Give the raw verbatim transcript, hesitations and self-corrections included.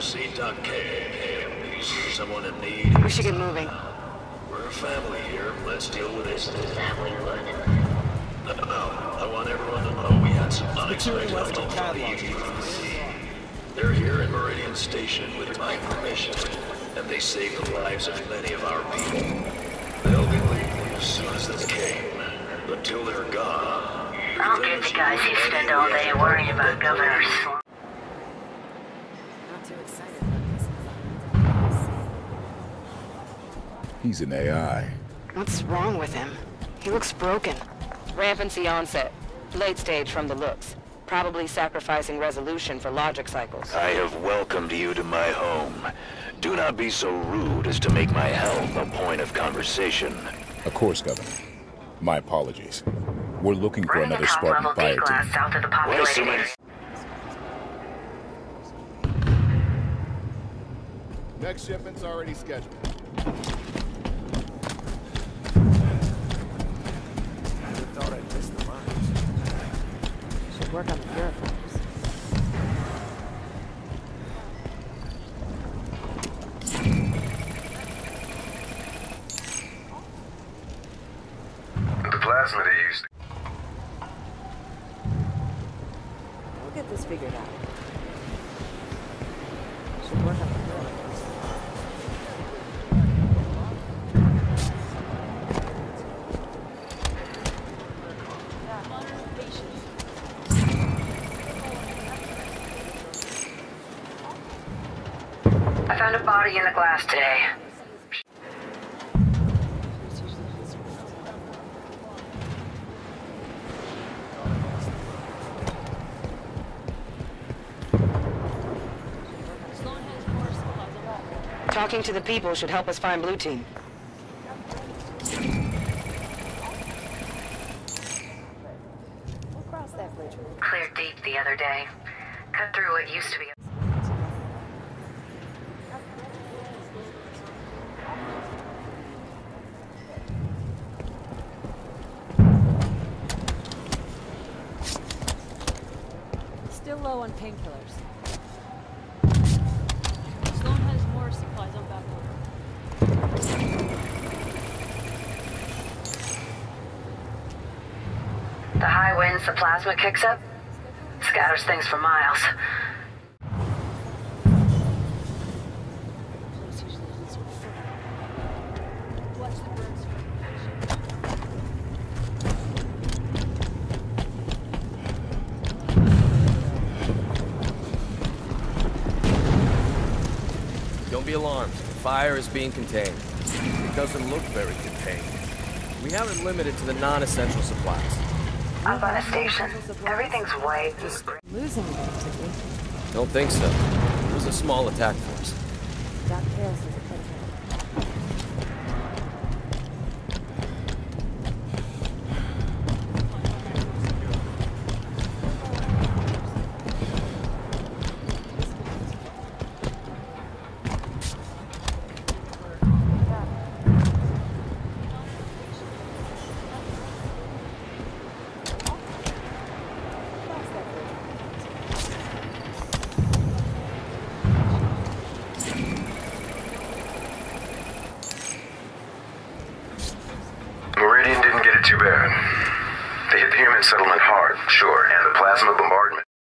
Someone in need. We should get moving. We're a family here. Let's deal with this. Family running. No, no, no. I want everyone to know we had some unexpected problems. They're here at Meridian Station with my permission, and they saved the lives of many of our people. They'll be leaving as soon as this came. Until they're gone. I don't get the guys who spend all day worrying about governors. He's an A I. What's wrong with him? He looks broken. Rampancy onset. Late stage from the looks. Probably sacrificing resolution for logic cycles. I have welcomed you to my home. Do not be so rude as to make my health a point of conversation. Of course, Governor. My apologies. We're looking We're for another Spartan fire team. South of the population. Next shipment's already scheduled. Work on the miracles. The plasma they used. We'll get this figured out. Should work on the miracles. In the glass today. Talking to the people should help us find Blue Team. We'll cross that bridge. Cleared deep the other day. Cut through what used to be. Low on painkillers. Sloan has more supplies on back order. The high winds the plasma kicks up scatters things for miles. Be alarmed. The fire is being contained. It doesn't look very contained. We have it limited to the non-essential supplies. Up on a station. Everything's white. Just losing it, actively. Don't think so. It was a small attack force. Doc Harris is a too bad. They hit the human settlement hard, sure, and the plasma bombardment.